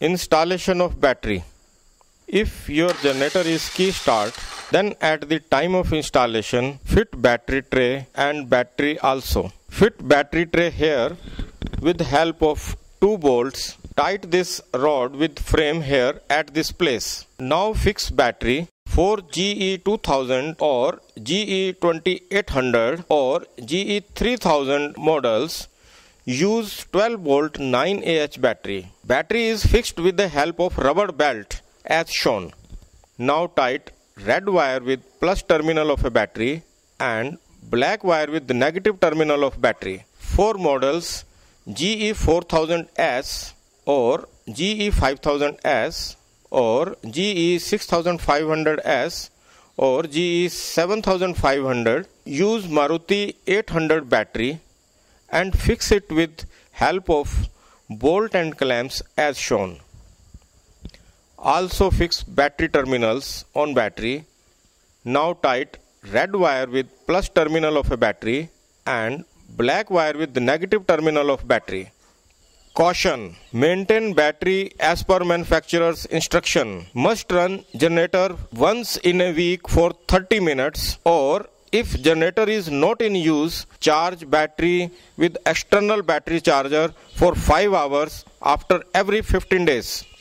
Installation of battery. If your generator is key start, then at the time of installation, fit battery tray and battery also. Fit battery tray here with help of 2 bolts. Tight this rod with frame here at this place. Now fix battery for GE2000 or GE2800 or GE3000 models. Use 12-volt 9Ah battery. Battery is fixed with the help of rubber belt as shown. Now tight red wire with plus terminal of a battery and black wire with the negative terminal of battery. 4 models GE4000S or GE5000S or GE6500S or GE7500. Use Maruti 800 battery and fix it with help of bolt and clamps as shown. Also fix battery terminals on battery. Now tight red wire with plus terminal of a battery and black wire with the negative terminal of battery. Caution: maintain battery as per manufacturer's instruction. Must run generator once in a week for 30 minutes or if generator is not in use, charge battery with external battery charger for 5 hours after every 15 days.